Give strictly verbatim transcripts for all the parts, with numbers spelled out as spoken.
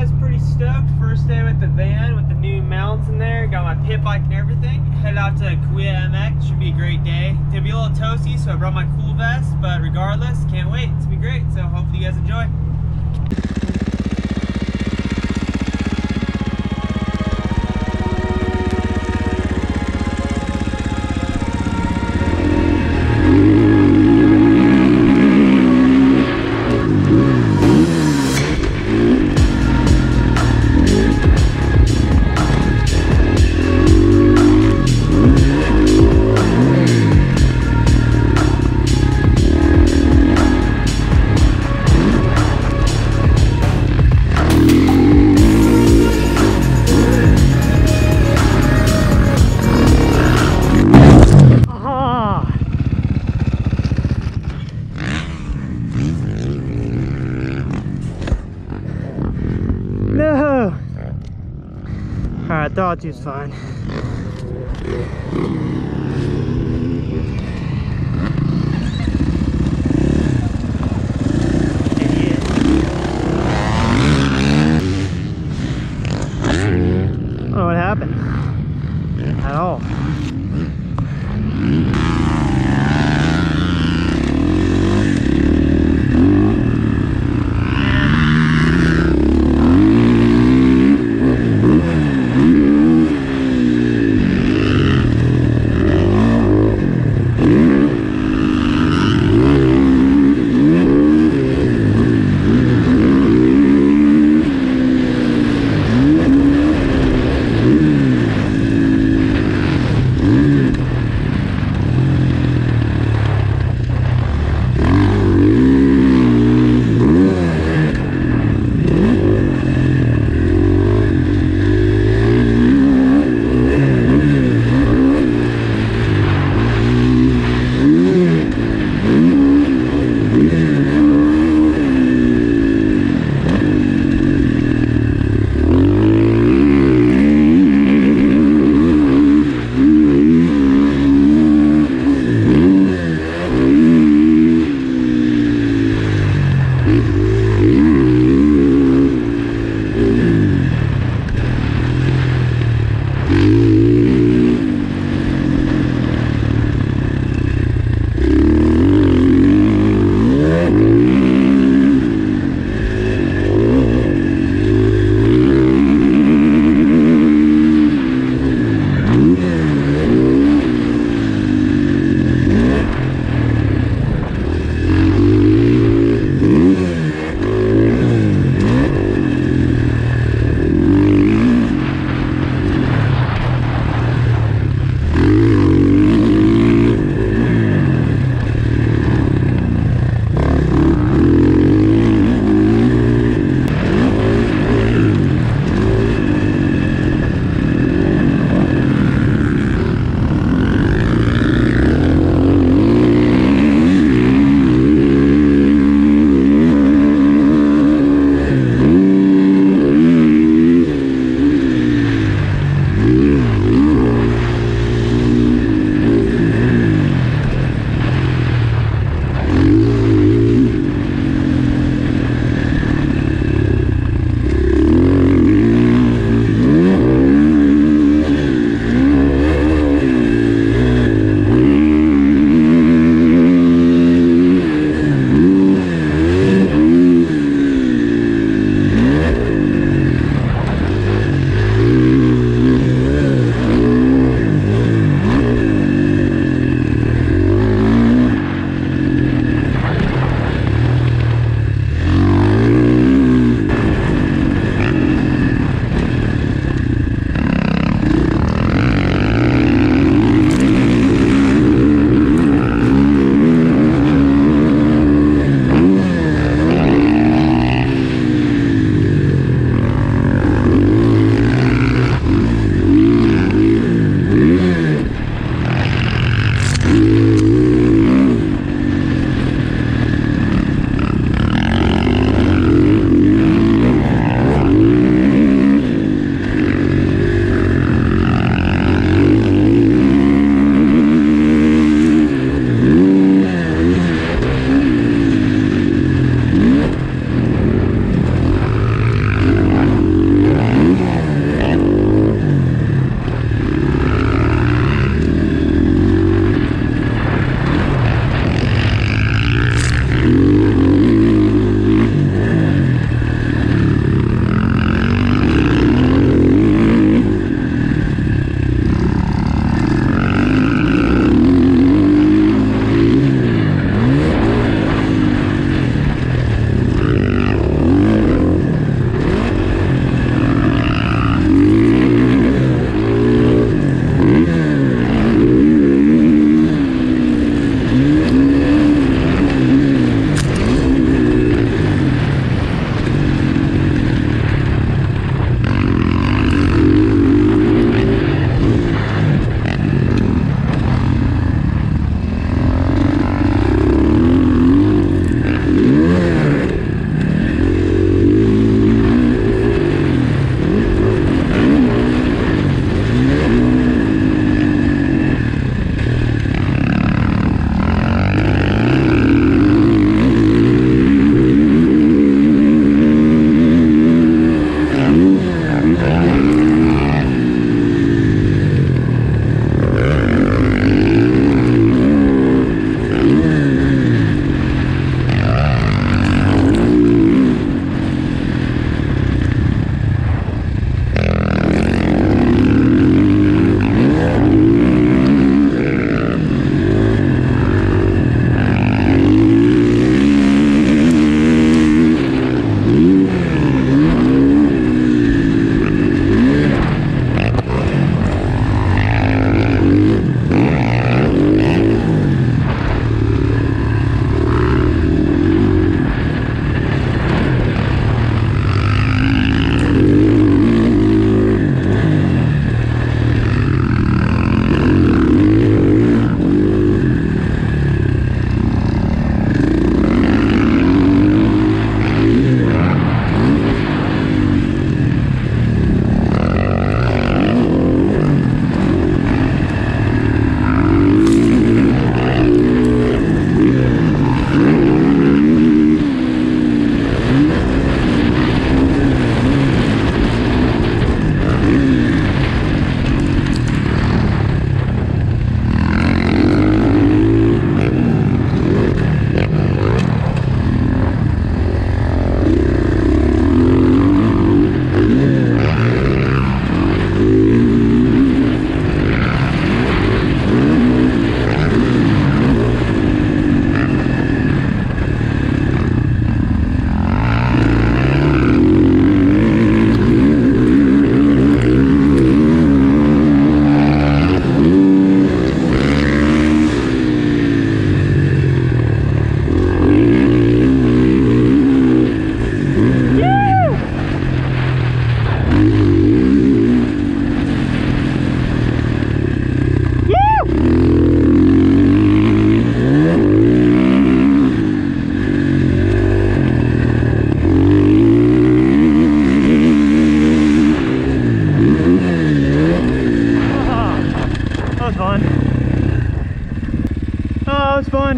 guys, pretty stoked. First day with the van with the new mounts in there. Got my pit bike and everything. Head out to Kauai M X. Should be a great day. It's gonna be a little toasty, so I brought my cool vest. But regardless, can't wait. It's gonna be great. So hopefully you guys enjoy. I thought you was fine. Oh, what happened? At all.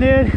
dude.